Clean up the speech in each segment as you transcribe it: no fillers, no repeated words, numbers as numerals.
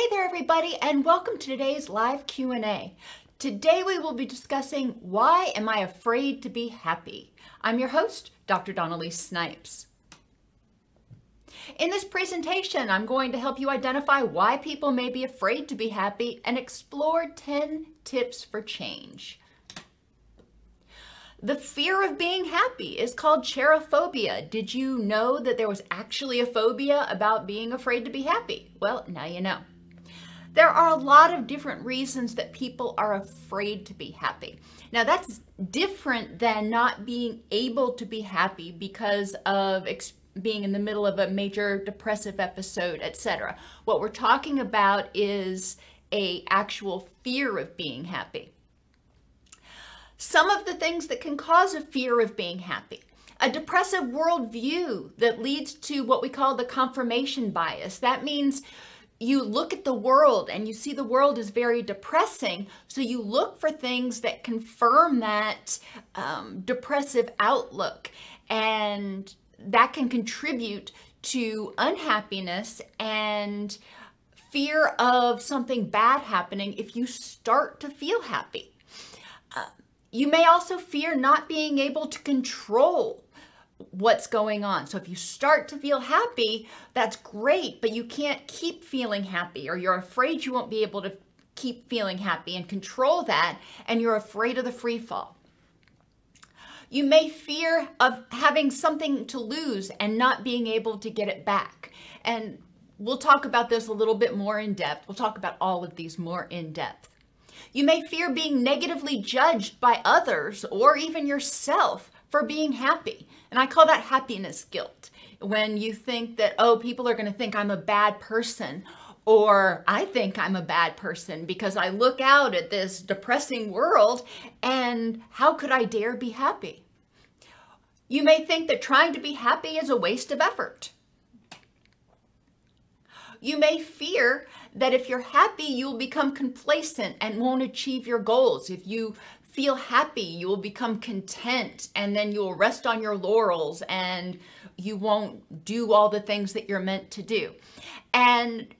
Hey there everybody, and welcome to today's live Q&A. Today we will be discussing why am I afraid to be happy? I'm your host, Dr. Dawn-Elise Snipes. In this presentation, I'm going to help you identify why people may be afraid to be happy and explore 10 tips for change. The fear of being happy is called cherophobia. Did you know that there was actually a phobia about being afraid to be happy? Well, now you know. There are a lot of different reasons that people are afraid to be happy. Now that's different than not being able to be happy because of being in the middle of a major depressive episode, etc. What we're talking about is an actual fear of being happy. Some of the things that can cause a fear of being happy. A depressive worldview that leads to what we call the confirmation bias. That means you look at the world and you see the world is very depressing, so you look for things that confirm that depressive outlook, and that can contribute to unhappiness and fear of something bad happening if you start to feel happy. You may also fear not being able to control what's going on. So if you start to feel happy, that's great, but you can't keep feeling happy, or you're afraid you won't be able to keep feeling happy and control that, and you're afraid of the free fall. You may fear of having something to lose and not being able to get it back. And we'll talk about this a little bit more in depth. We'll talk about all of these more in depth. You may fear being negatively judged by others or even yourself for being happy. And I call that happiness guilt. When you think that, oh, people are going to think I'm a bad person, or I think I'm a bad person because I look out at this depressing world and how could I dare be happy? You may think that trying to be happy is a waste of effort. You may fear that if you're happy, you'll become complacent and won't achieve your goals. If you feel happy, you will become content, and then you'll rest on your laurels and you won't do all the things that you're meant to do. And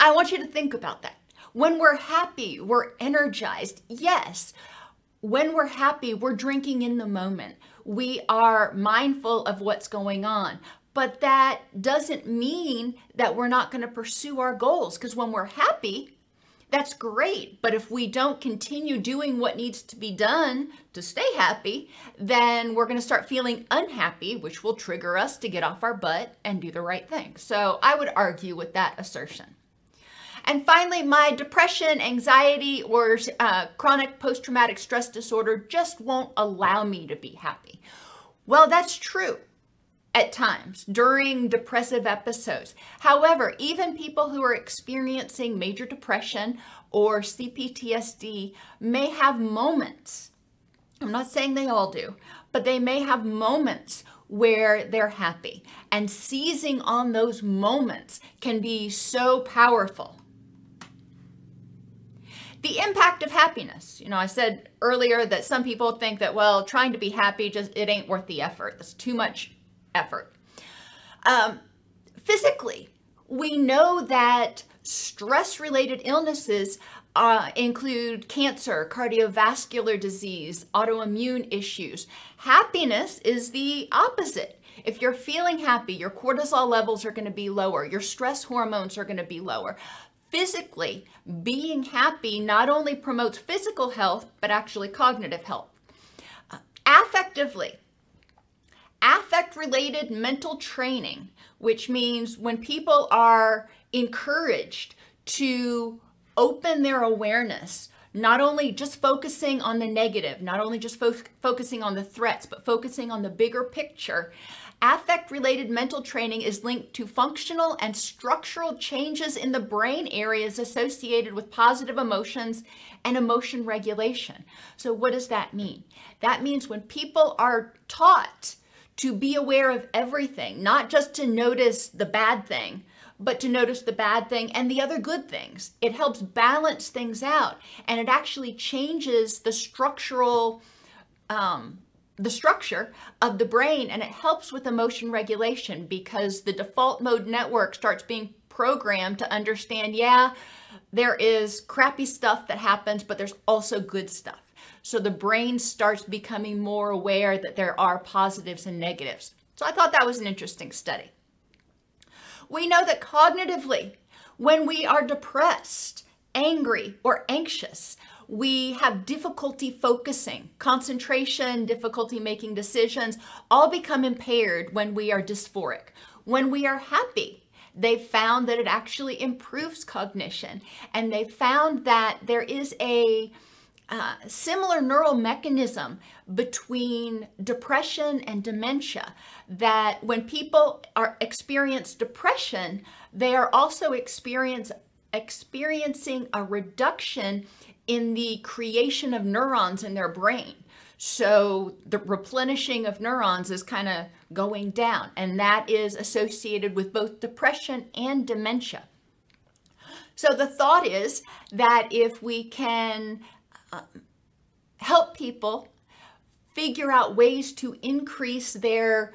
I want you to think about that. When we're happy, we're energized. Yes, when we're happy, we're drinking in the moment. We are mindful of what's going on. But that doesn't mean that we're not going to pursue our goals, because when we're happy, that's great. But if we don't continue doing what needs to be done to stay happy, then we're going to start feeling unhappy, which will trigger us to get off our butt and do the right thing. So I would argue with that assertion. And finally, my depression, anxiety, or chronic post-traumatic stress disorder just won't allow me to be happy. Well, that's true. At times during depressive episodes. However, even people who are experiencing major depression or CPTSD may have moments. I'm not saying they all do, but they may have moments where they're happy, and seizing on those moments can be so powerful. The impact of happiness. You know, I said earlier that some people think that, well, trying to be happy, just it ain't worth the effort. It's too much effort. Physically, we know that stress-related illnesses include cancer, cardiovascular disease, autoimmune issues. Happiness is the opposite. If you're feeling happy, your cortisol levels are going to be lower. Your stress hormones are going to be lower. Physically, being happy not only promotes physical health, but actually cognitive health. Affectively, affect-related mental training, which means when people are encouraged to open their awareness, not only just focusing on the negative, not only just focusing on the threats, but focusing on the bigger picture. Affect-related mental training is linked to functional and structural changes in the brain areas associated with positive emotions and emotion regulation. So what does that mean? That means when people are taught to be aware of everything, not just to notice the bad thing, but to notice the bad thing and the other good things. It helps balance things out, and it actually changes the structure of the brain, and it helps with emotion regulation because the default mode network starts being programmed to understand, yeah, there is crappy stuff that happens, but there's also good stuff. So the brain starts becoming more aware that there are positives and negatives. So I thought that was an interesting study. We know that cognitively, when we are depressed, angry, or anxious, we have difficulty focusing, concentration, difficulty making decisions, all become impaired when we are dysphoric. When we are happy, they found that it actually improves cognition, and they found that there is a similar neural mechanism between depression and dementia, that when people experience depression, they are also experiencing a reduction in the creation of neurons in their brain. So the replenishing of neurons is kind of going down, and that is associated with both depression and dementia. So the thought is that if we can help people figure out ways to increase their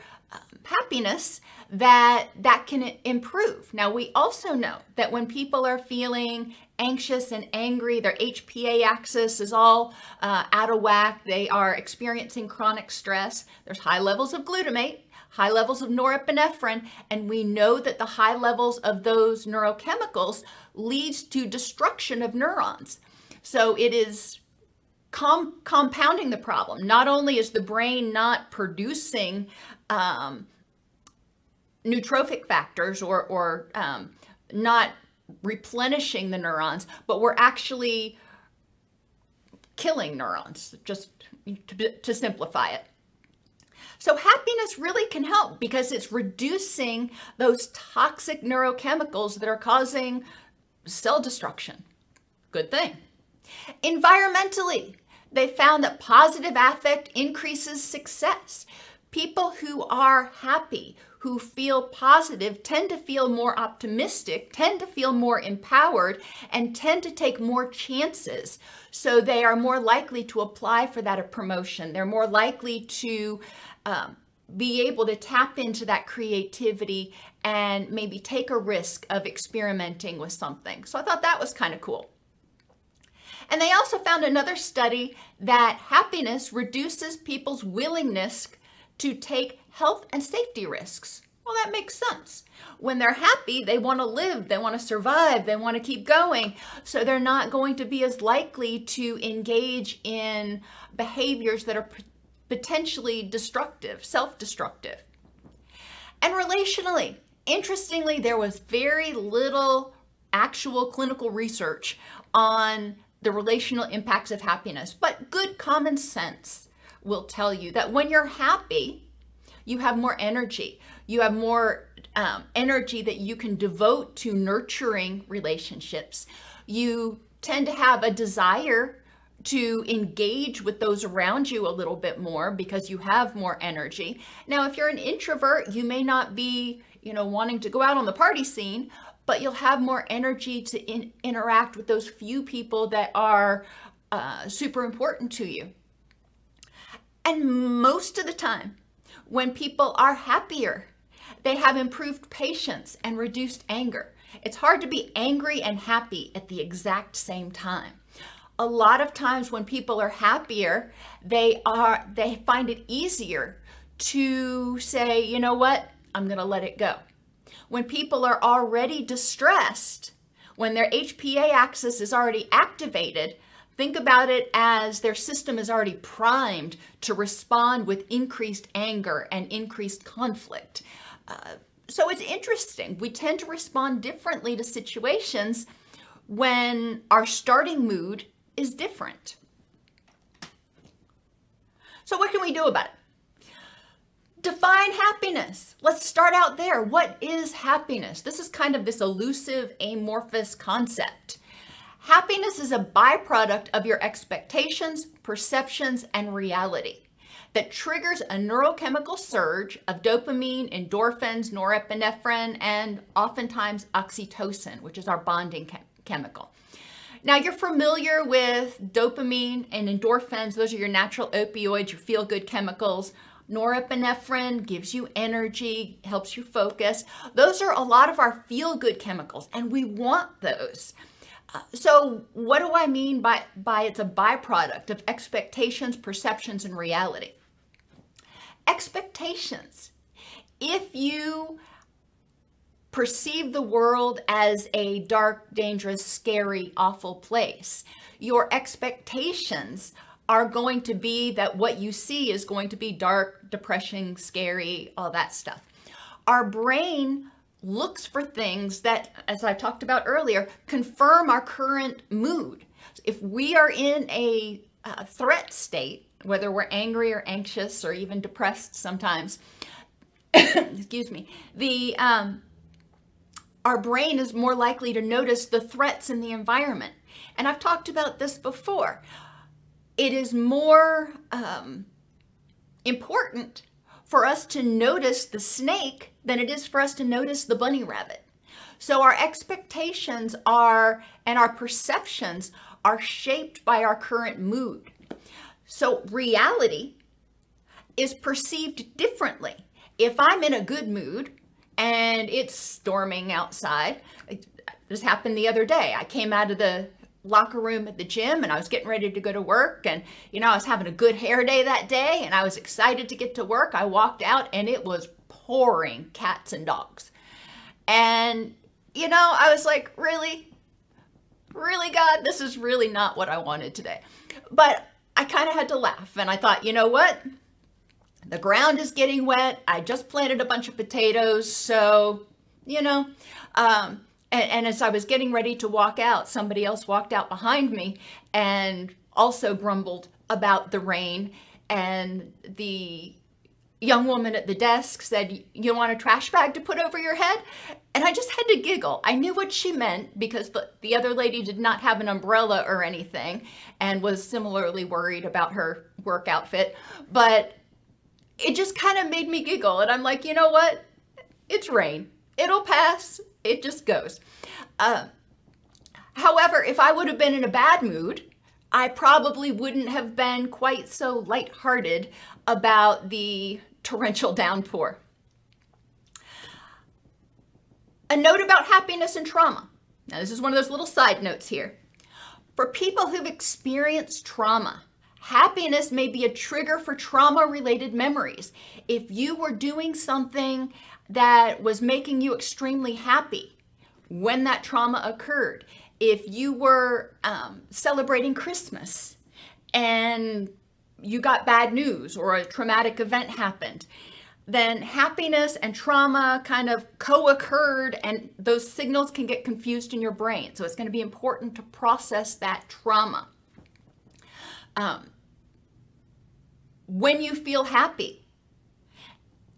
happiness, that can improve. Now, we also know that when people are feeling anxious and angry, their HPA axis is all out of whack. They are experiencing chronic stress. There's high levels of glutamate, high levels of norepinephrine, and we know that the high levels of those neurochemicals leads to destruction of neurons. So it is compounding the problem. Not only is the brain not producing neurotrophic factors or not replenishing the neurons, but we're actually killing neurons, just to simplify it. So happiness really can help because it's reducing those toxic neurochemicals that are causing cell destruction. Good thing. Environmentally, they found that positive affect increases success. People who are happy, who feel positive, tend to feel more optimistic, tend to feel more empowered, and tend to take more chances. So they are more likely to apply for that promotion. They're more likely to be able to tap into that creativity and maybe take a risk of experimenting with something. So I thought that was kind of cool. And they also found another study that happiness reduces people's willingness to take health and safety risks. Well, that makes sense. When they're happy, they want to live, they want to survive, they want to keep going. So they're not going to be as likely to engage in behaviors that are potentially destructive, self-destructive. And relationally, interestingly, there was very little actual clinical research on the relational impacts of happiness, but good common sense will tell you that when you're happy, you have more energy. You have more energy that you can devote to nurturing relationships. You tend to have a desire to engage with those around you a little bit more because you have more energy. Now, if you're an introvert, you may not be, wanting to go out on the party scene, but you'll have more energy to interact with those few people that are super important to you. And most of the time, when people are happier, they have improved patience and reduced anger. It's hard to be angry and happy at the exact same time. A lot of times when people are happier, they find it easier to say, you know what, I'm gonna let it go. When people are already distressed, when their HPA axis is already activated, think about it as their system is already primed to respond with increased anger and increased conflict. So it's interesting. We tend to respond differently to situations when our starting mood is different. So what can we do about it? Define happiness. Let's start out there. What is happiness? This is kind of this elusive, amorphous concept. Happiness is a byproduct of your expectations, perceptions, and reality that triggers a neurochemical surge of dopamine, endorphins, norepinephrine, and oftentimes oxytocin, which is our bonding chemical. Now, you're familiar with dopamine and endorphins. Those are your natural opioids, your feel-good chemicals. Norepinephrine gives you energy, helps you focus. Those are a lot of our feel-good chemicals, and we want those. So what do I mean by it's a byproduct of expectations, perceptions, and reality? Expectations. If you perceive the world as a dark, dangerous, scary, awful place, your expectations are going to be that what you see is going to be dark, depressing, scary, all that stuff. Our brain looks for things that, as I talked about earlier, confirm our current mood. If we are in a threat state, whether we're angry or anxious or even depressed sometimes, excuse me, our brain is more likely to notice the threats in the environment. And I've talked about this before. It is more important for us to notice the snake than it is for us to notice the bunny rabbit. So our expectations are, and our perceptions are shaped by our current mood. So reality is perceived differently. If I'm in a good mood and it's storming outside, this happened the other day. I came out of the locker room at the gym and I was getting ready to go to work, and you know, I was having a good hair day that day and I was excited to get to work. I walked out and it was pouring cats and dogs, and you know, I was like, really, God, this is really not what I wanted today. But I kind of had to laugh, and I thought, you know what, the ground is getting wet. I just planted a bunch of potatoes, so you know, and as I was getting ready to walk out, somebody else walked out behind me and also grumbled about the rain. And the young woman at the desk said, "You want a trash bag to put over your head?" And I just had to giggle. I knew what she meant because the other lady did not have an umbrella or anything and was similarly worried about her work outfit. But it just kind of made me giggle. And I'm like, you know what? It's rain. It'll pass. It just goes. However, if I would have been in a bad mood, I probably wouldn't have been quite so lighthearted about the torrential downpour. A note about happiness and trauma. Now, this is one of those little side notes here. For people who've experienced trauma, happiness may be a trigger for trauma-related memories. If you were doing something that was making you extremely happy when that trauma occurred, if you were celebrating Christmas and you got bad news or a traumatic event happened, then happiness and trauma kind of co-occurred, and those signals can get confused in your brain. So it's going to be important to process that trauma. When you feel happy,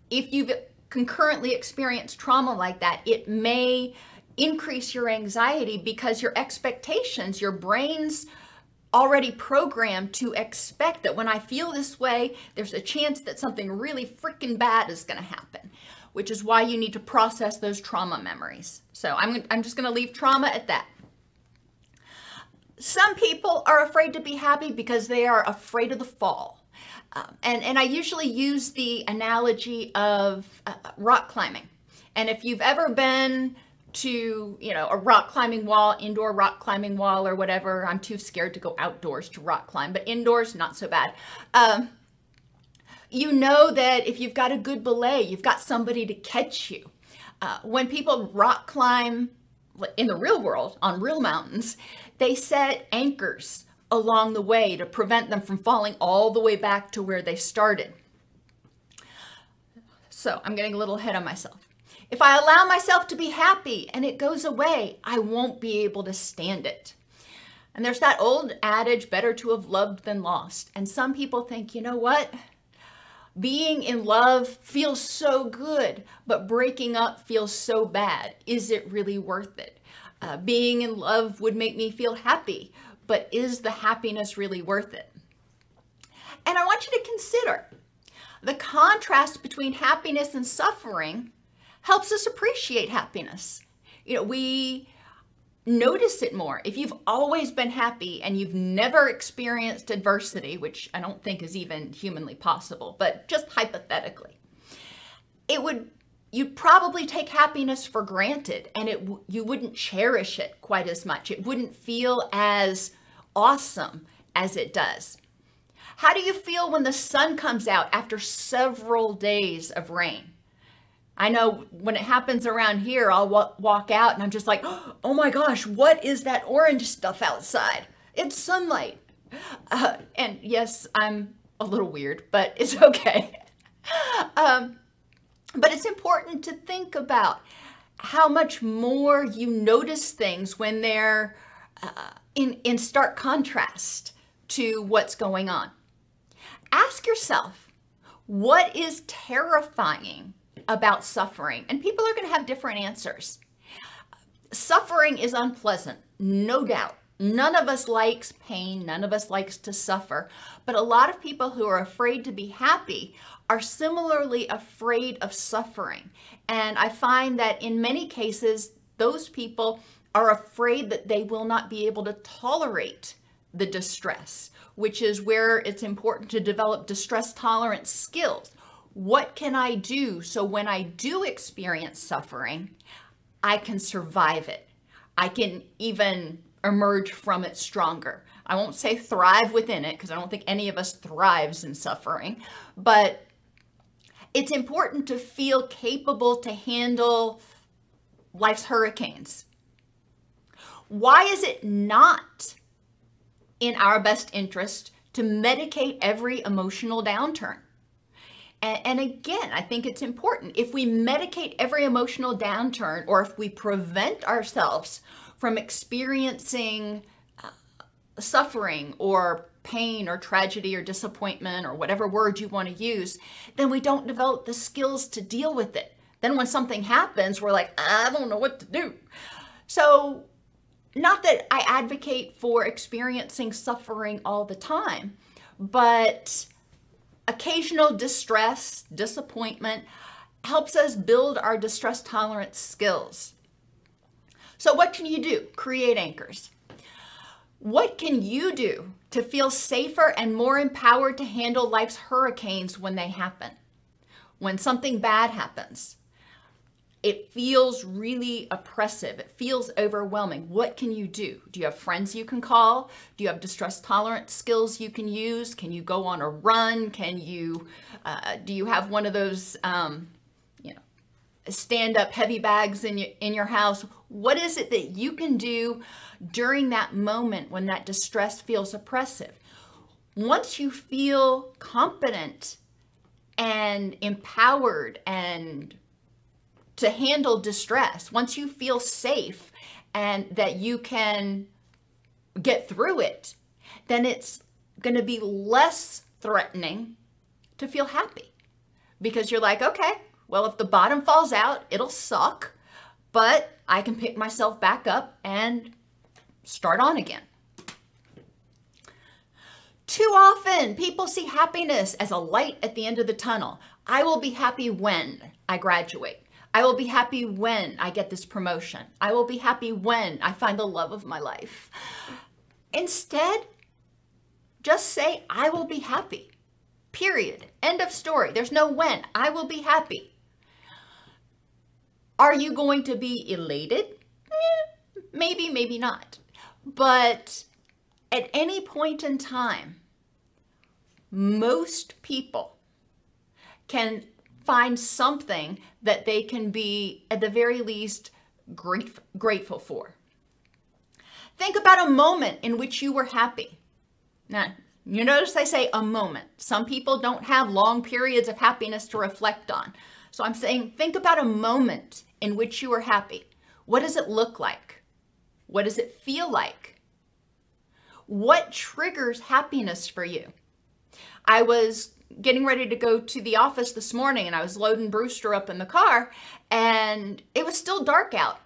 if you've concurrently experienced trauma like that, it may increase your anxiety because your expectations, your brain's already programmed to expect that when I feel this way, there's a chance that something really freaking bad is going to happen, which is why you need to process those trauma memories. So I'm just going to leave trauma at that. Some people are afraid to be happy because they are afraid of the fall. And I usually use the analogy of rock climbing. And if you've ever been to, you know, a rock climbing wall, indoor rock climbing wall or whatever, I'm too scared to go outdoors to rock climb, but indoors, not so bad. You know that if you've got a good belay, you've got somebody to catch you. When people rock climb in the real world, on real mountains, they set anchors along the way to prevent them from falling all the way back to where they started. So I'm getting a little ahead of myself. If I allow myself to be happy and it goes away, I won't be able to stand it. And there's that old adage, better to have loved than lost. And some people think, you know what? Being in love feels so good, but breaking up feels so bad. Is it really worth it? Being in love would make me feel happy, but is the happiness really worth it? And I want you to consider the contrast between happiness and suffering helps us appreciate happiness. You know, we notice it more. If you've always been happy and you've never experienced adversity, which I don't think is even humanly possible, but just hypothetically, you'd probably take happiness for granted, and you wouldn't cherish it quite as much. It wouldn't feel as awesome as it does. How do you feel when the sun comes out after several days of rain? I know when it happens around here, I'll walk out and I'm just like, oh my gosh, what is that orange stuff outside? It's sunlight. And yes, I'm a little weird, but it's okay. But it's important to think about how much more you notice things when they're in stark contrast to what's going on. Ask yourself, what is terrifying about suffering? And people are going to have different answers. Suffering is unpleasant, no doubt. None of us likes pain. None of us likes to suffer. But a lot of people who are afraid to be happy are similarly afraid of suffering. And I find that in many cases, those people are afraid that they will not be able to tolerate the distress, which is where it's important to develop distress tolerance skills. What can I do so when I do experience suffering, I can survive it? I can even emerge from it stronger. I won't say thrive within it, because I don't think any of us thrives in suffering, but it's important to feel capable to handle life's hurricanes. Why is it not in our best interest to medicate every emotional downturn? And again, I think it's important. If we medicate every emotional downturn, or if we prevent ourselves from experiencing suffering or pain or tragedy or disappointment or whatever word you want to use, then we don't develop the skills to deal with it. Then when something happens, we're like, I don't know what to do. So not that I advocate for experiencing suffering all the time, but occasional distress, disappointment helps us build our distress tolerance skills. So what can you do? Create anchors. What can you do to feel safer and more empowered to handle life's hurricanes when they happen? When something bad happens, it feels really oppressive. It feels overwhelming. What can you do? Do you have friends you can call? Do you have distress tolerance skills you can use? Can you go on a run? Can you, do you have one of those, stand up heavy bags in your house? What is it that you can do during that moment when that distress feels oppressive? Once you feel competent and empowered and to handle distress, once you feel safe and that you can get through it, then it's going to be less threatening to feel happy, because you're like, okay, well, if the bottom falls out, it'll suck, but I can pick myself back up and start on again. Too often, people see happiness as a light at the end of the tunnel. I will be happy when I graduate. I will be happy when I get this promotion. I will be happy when I find the love of my life. Instead, just say, I will be happy. Period. End of story. There's no when. I will be happy. Are you going to be elated? Maybe, maybe not. But at any point in time, most people can find something that they can be, at the very least, grateful for. Think about a moment in which you were happy. Now, you notice I say a moment. Some people don't have long periods of happiness to reflect on. So I'm saying, think about a moment in which you were happy. What does it look like? What does it feel like? What triggers happiness for you? I was getting ready to go to the office this morning, and I was loading Brewster up in the car, and it was still dark out.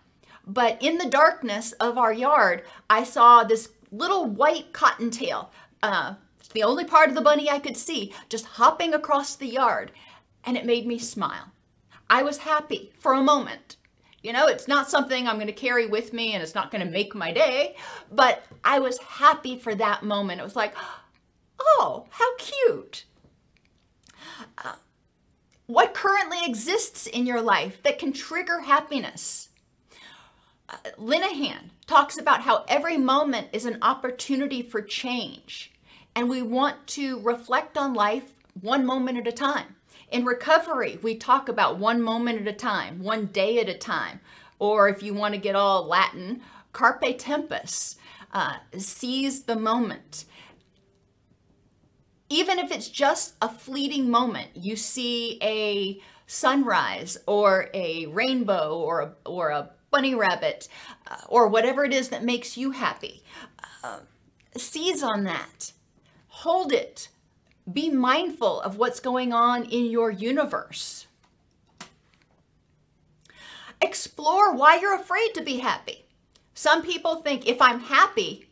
But in the darkness of our yard, I saw this little white cottontail. The only part of the bunny I could see, just hopping across the yard, and it made me smile. I was happy for a moment. You know, it's not something I'm going to carry with me and it's not going to make my day, but I was happy for that moment. It was like, oh, how cute. What currently exists in your life that can trigger happiness? Linehan talks about how every moment is an opportunity for change, and we want to reflect on life one moment at a time. In recovery, we talk about one moment at a time, one day at a time, or if you want to get all Latin, carpe tempus, seize the moment. Even if it's just a fleeting moment, you see a sunrise or a rainbow or a bunny rabbit or whatever it is that makes you happy, seize on that, hold it, be mindful of what's going on in your universe. Explore why you're afraid to be happy. Some people think if I'm happy,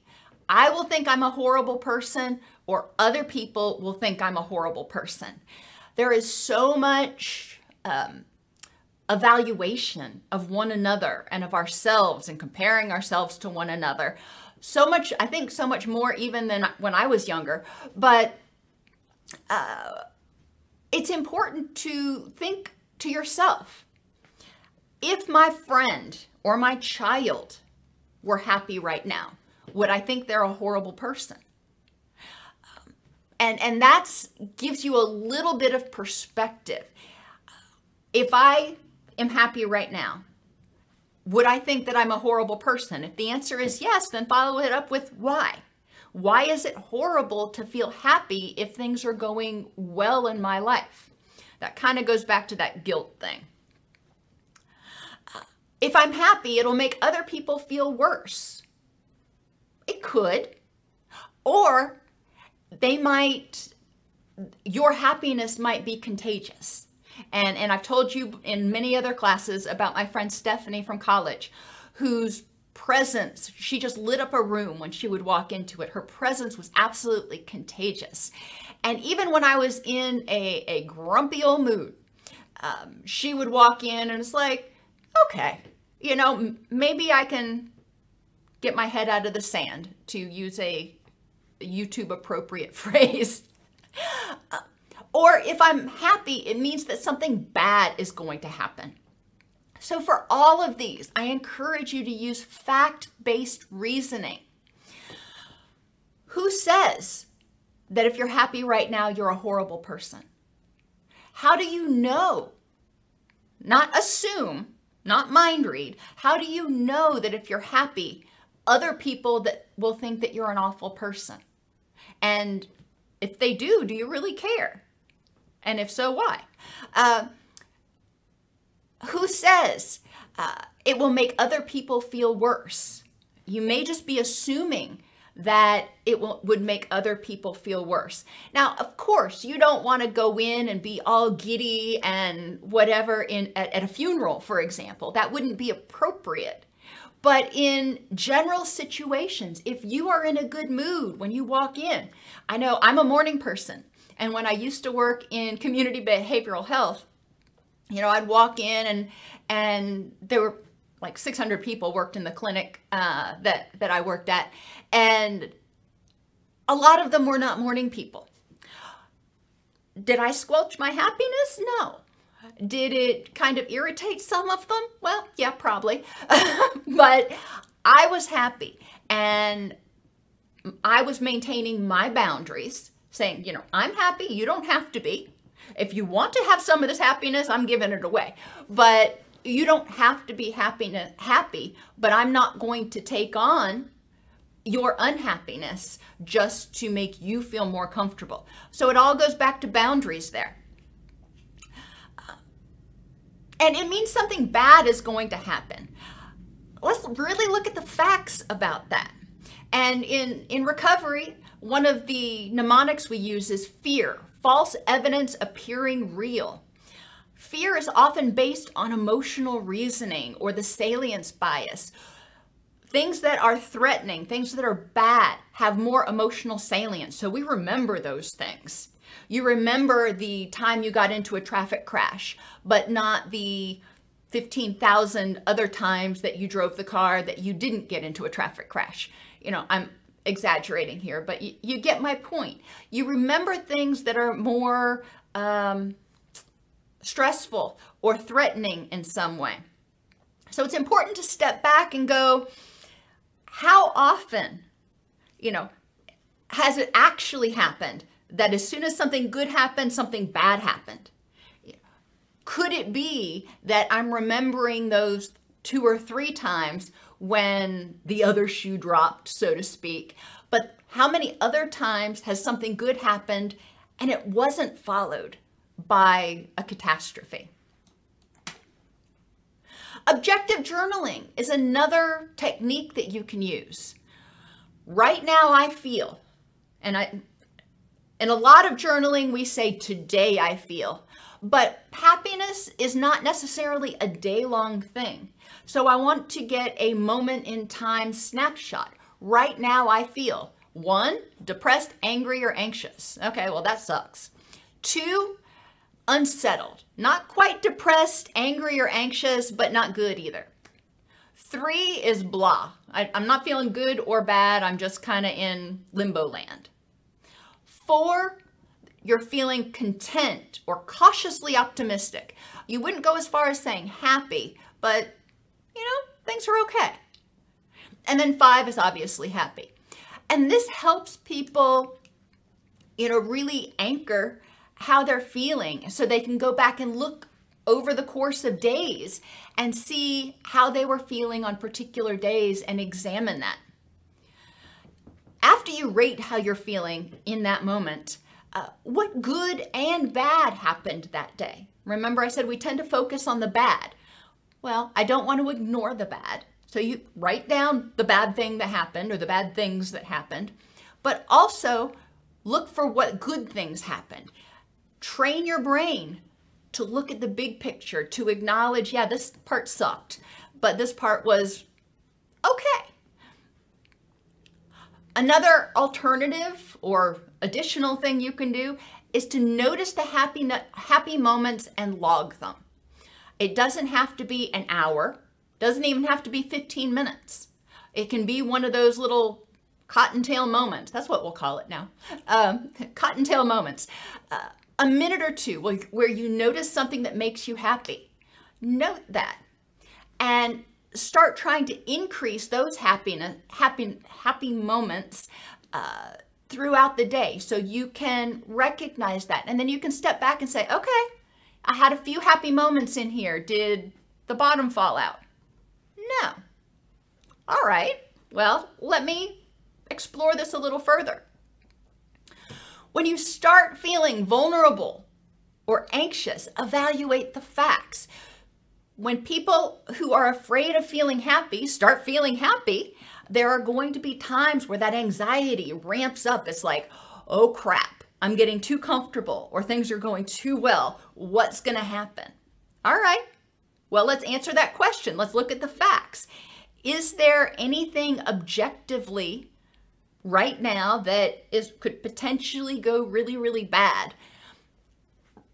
I will think I'm a horrible person or other people will think I'm a horrible person. There is so much evaluation of one another and of ourselves and comparing ourselves to one another. So much, I think so much more even than when I was younger, but it's important to think to yourself, if my friend or my child were happy right now, would I think they're a horrible person? And that gives you a little bit of perspective. If I am happy right now, would I think that I'm a horrible person? If the answer is yes, then follow it up with why. Why is it horrible to feel happy if things are going well in my life? That kind of goes back to that guilt thing. If I'm happy, it'll make other people feel worse. It could. Or they might, your happiness might be contagious. And I've told you in many other classes about my friend Stephanie from college, whose presence, she just lit up a room when she would walk into it. Her presence was absolutely contagious. And even when I was in a grumpy old mood, she would walk in and it's like, okay, you know, maybe I can get my head out of the sand, to use a YouTube appropriate phrase. Or if I'm happy, it means that something bad is going to happen. So for all of these, I encourage you to use fact-based reasoning. Who says that if you're happy right now, you're a horrible person? How do you know? Not assume, not mind read. How do you know that if you're happy, other people that will think that you're an awful person? And if they do, do you really care? And if so, why? Who says it will make other people feel worse? You may just be assuming that it would make other people feel worse. Now, of course, you don't want to go in and be all giddy and whatever at a funeral, for example. That wouldn't be appropriate. But in general situations, if you are in a good mood when you walk in, I know I'm a morning person. And when I used to work in community behavioral health, you know, I'd walk in and there were like 600 people worked in the clinic that I worked at. And a lot of them were not morning people. Did I squelch my happiness? No. Did it kind of irritate some of them? Well, yeah, probably. But I was happy and I was maintaining my boundaries, saying, you know, I'm happy. You don't have to be. If you want to have some of this happiness, I'm giving it away. But you don't have to be happy, but I'm not going to take on your unhappiness just to make you feel more comfortable. So it all goes back to boundaries there. And it means something bad is going to happen. Let's really look at the facts about that. And in recovery, one of the mnemonics we use is fear, false evidence appearing real. Fear is often based on emotional reasoning or the salience bias. Things that are threatening, things that are bad, have more emotional salience. So we remember those things. You remember the time you got into a traffic crash, but not the 15,000 other times that you drove the car that you didn't get into a traffic crash. You know, I'm exaggerating here, but you get my point. You remember things that are more stressful or threatening in some way. So it's important to step back and go, how often, you know, has it actually happened that as soon as something good happened, something bad happened? Could it be that I'm remembering those 2 or 3 times when the other shoe dropped, so to speak, but how many other times has something good happened and it wasn't followed by a catastrophe? Objective journaling is another technique that you can use. Right now I feel, and in a lot of journaling we say today I feel, but happiness is not necessarily a day-long thing. So I want to get a moment in time snapshot. Right now I feel 1, depressed, angry, or anxious. Okay, well that sucks. 2, unsettled. Not quite depressed, angry, or anxious, but not good either. 3 is blah. I'm not feeling good or bad. I'm just kind of in limbo land. 4, you're feeling content or cautiously optimistic. You wouldn't go as far as saying happy, but you know, things are okay. And then 5 is obviously happy. And this helps people, you know, really anchor how they're feeling so they can go back and look over the course of days and see how they were feeling on particular days and examine that. After you rate how you're feeling in that moment, what good and bad happened that day? Remember I said we tend to focus on the bad. Well, I don't want to ignore the bad. So you write down the bad thing that happened or the bad things that happened, but also look for what good things happened. Train your brain to look at the big picture, to acknowledge, yeah, this part sucked, but this part was okay. Another alternative or additional thing you can do is to notice the happy moments and log them. It doesn't have to be an hour, doesn't even have to be 15 minutes. It can be one of those little cottontail moments. That's what we'll call it now. Cottontail moments. A minute or two where you notice something that makes you happy. Note that and start trying to increase those happy moments throughout the day so you can recognize that. And then you can step back and say, okay, I had a few happy moments in here. Did the bottom fall out? No. All right, well, let me explore this a little further. When you start feeling vulnerable or anxious, evaluate the facts. When people who are afraid of feeling happy start feeling happy, there are going to be times where that anxiety ramps up. It's like, oh crap, I'm getting too comfortable or things are going too well. What's going to happen? All right, well, let's answer that question. Let's look at the facts. Is there anything objectively right now that could potentially go really, really bad?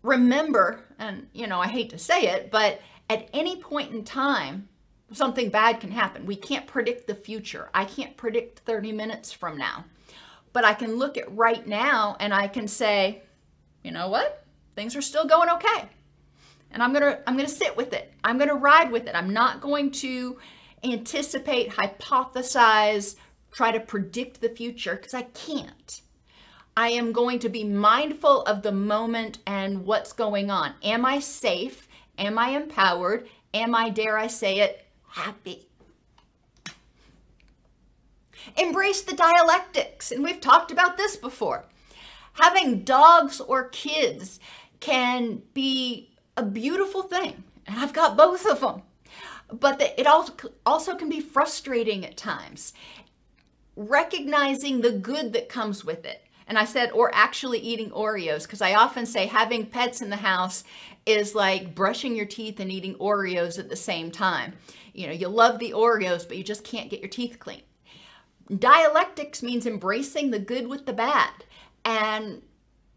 Remember, and you know, I hate to say it, but at any point in time, something bad can happen. We can't predict the future. I can't predict 30 minutes from now, but I can look at right now and I can say, you know what? Things are still going okay. And I'm going to sit with it. I'm going to ride with it. I'm not going to anticipate, hypothesize, try to predict the future because I can't. I am going to be mindful of the moment and what's going on. Am I safe? Am I empowered? Am I, dare I say it, happy? Embrace the dialectics, and we've talked about this before. Having dogs or kids can be a beautiful thing, and I've got both of them, but it also can be frustrating at times. Recognizing the good that comes with it. And I said, or actually eating Oreos, because I often say having pets in the house is like brushing your teeth and eating Oreos at the same time. You know, you love the Oreos, but you just can't get your teeth clean. Dialectics means embracing the good with the bad and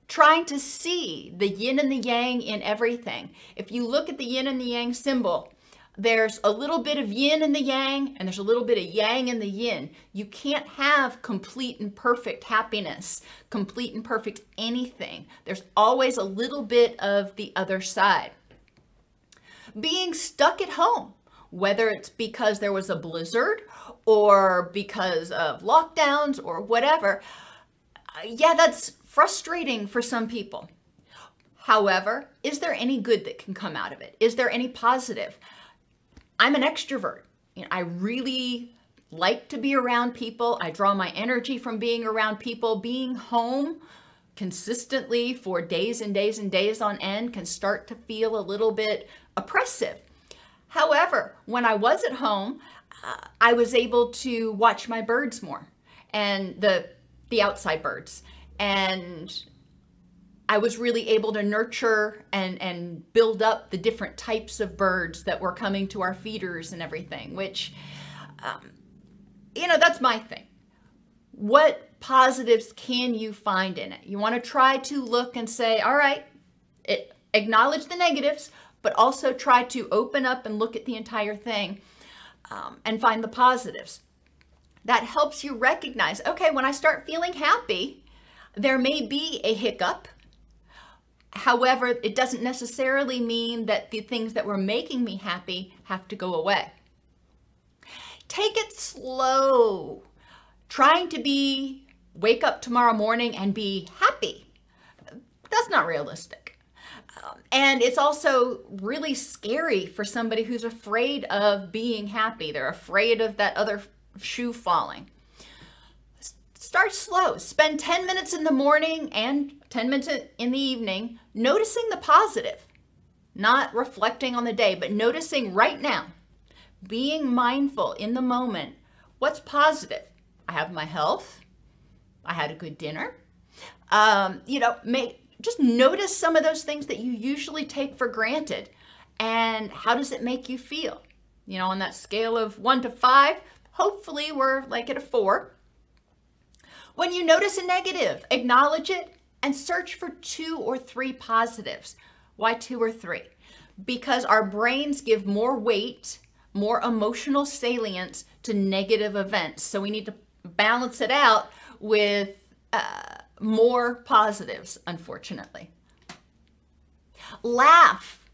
trying to see the yin and the yang in everything. If you look at the yin and the yang symbol, There's a little bit of yin in the yang, and there's a little bit of yang in the yin. You can't have complete and perfect happiness, complete and perfect anything. There's always a little bit of the other side. Being stuck at home, whether it's because there was a blizzard or because of lockdowns or whatever, yeah, that's frustrating for some people. However, is there any good that can come out of it? Is there any positive? I'm an extrovert. You know, I really like to be around people. I draw my energy from being around people. Being home consistently for days and days and days on end can start to feel a little bit oppressive. However, when I was at home, I was able to watch my birds more, and the outside birds. And I was really able to nurture and build up the different types of birds that were coming to our feeders and everything, which, you know, that's my thing. What positives can you find in it? You want to try to look and say, all right, acknowledge the negatives, but also try to open up and look at the entire thing and find the positives. That helps you recognize, okay, when I start feeling happy, there may be a hiccup. However, it doesn't necessarily mean that the things that were making me happy have to go away. Take it slow. Trying to wake up tomorrow morning and be happy, that's not realistic. And it's also really scary for somebody who's afraid of being happy. They're afraid of that other shoe falling. Start slow. Spend 10 minutes in the morning and 10 minutes in the evening noticing the positive, not reflecting on the day, but noticing right now, being mindful in the moment. What's positive? I have my health. I had a good dinner. You know, just notice some of those things that you usually take for granted, and how does it make you feel? You know, on that scale of 1 to 5, hopefully we're like at a 4. When you notice a negative, acknowledge it and search for 2 or 3 positives. Why 2 or 3? Because our brains give more weight, more emotional salience to negative events. So we need to balance it out with more positives, unfortunately. Laugh.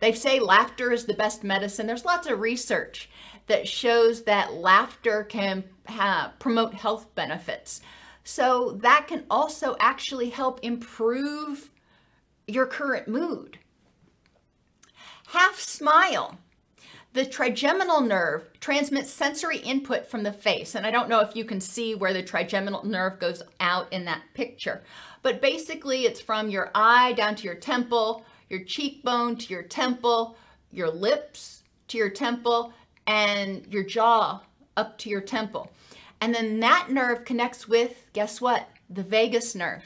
They say laughter is the best medicine. There's lots of research that shows that laughter can promote health benefits. So that can also actually help improve your current mood. Half smile. The trigeminal nerve transmits sensory input from the face. And I don't know if you can see where the trigeminal nerve goes out in that picture, but basically it's from your eye down to your temple, your cheekbone to your temple, your lips to your temple, and your jaw up to your temple. And then that nerve connects with, guess what? The vagus nerve.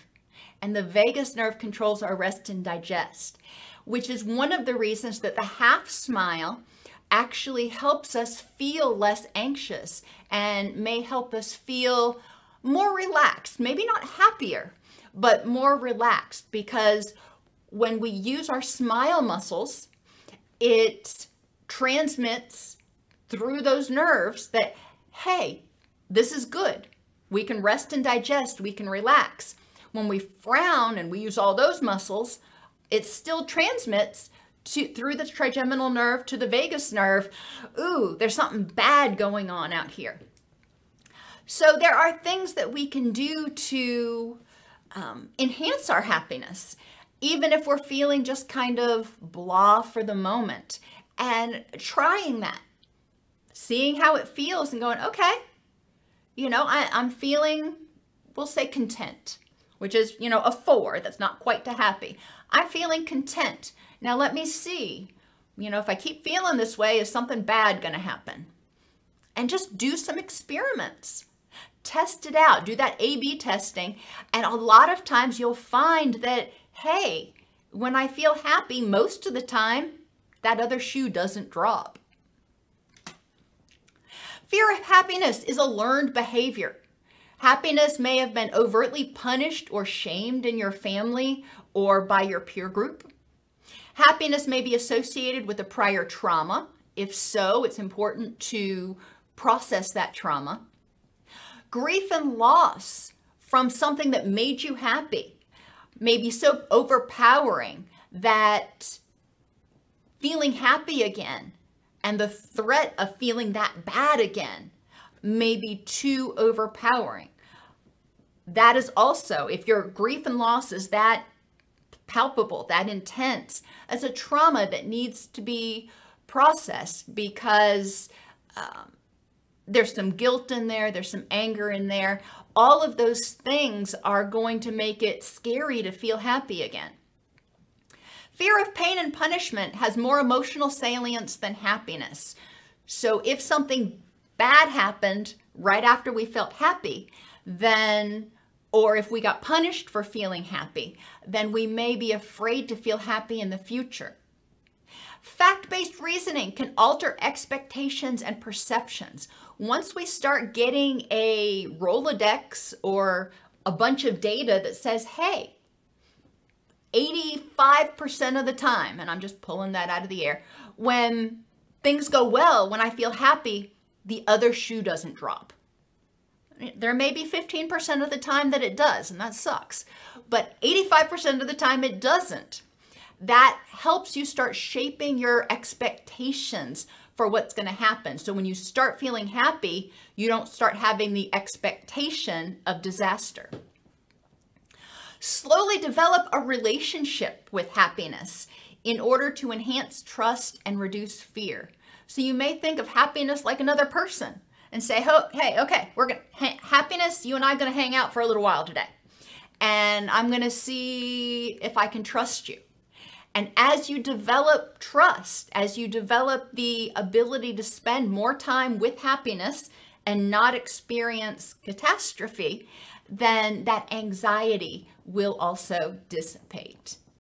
And the vagus nerve controls our rest and digest, which is one of the reasons that the half smile actually helps us feel less anxious and may help us feel more relaxed, maybe not happier, but more relaxed, because when we use our smile muscles, it transmits through those nerves that, hey, this is good. We can rest and digest, we can relax. When we frown and we use all those muscles, it still transmits through the trigeminal nerve to the vagus nerve, ooh, there's something bad going on out here. So there are things that we can do to enhance our happiness, even if we're feeling just kind of blah for the moment, and trying that, seeing how it feels and going, okay, you know, I'm feeling, we'll say content, which is, you know, a 4, that's not quite to happy. I'm feeling content. Now let me see, you know, if I keep feeling this way, is something bad gonna happen? And just do some experiments. Test it out, do that A/B testing. And a lot of times you'll find that, hey, when I feel happy, most of the time, that other shoe doesn't drop. Fear of happiness is a learned behavior. Happiness may have been overtly punished or shamed in your family or by your peer group. Happiness may be associated with a prior trauma, If so, it's important to process that trauma. Grief and loss from something that made you happy may be so overpowering that feeling happy again and the threat of feeling that bad again may be too overpowering. That is also, if your grief and loss is that palpable, that intense, as a trauma that needs to be processed, because there's some guilt in there, there's some anger in there. All of those things are going to make it scary to feel happy again. Fear of pain and punishment has more emotional salience than happiness. So if something bad happened right after we felt happy, then, or if we got punished for feeling happy, then we may be afraid to feel happy in the future. Fact-based reasoning can alter expectations and perceptions. Once we start getting a Rolodex or a bunch of data that says, hey, 85% of the time, and I'm just pulling that out of the air, when things go well, when I feel happy, the other shoe doesn't drop. There may be 15% of the time that it does, and that sucks, but 85% of the time it doesn't. That helps you start shaping your expectations for what's going to happen. So when you start feeling happy, you don't start having the expectation of disaster. Slowly develop a relationship with happiness in order to enhance trust and reduce fear. So you may think of happiness like another person and say, hey, okay, we're going to, happiness, you and I are going to hang out for a little while today. And I'm going to see if I can trust you. And as you develop trust, as you develop the ability to spend more time with happiness and not experience catastrophe, then that anxiety will also dissipate.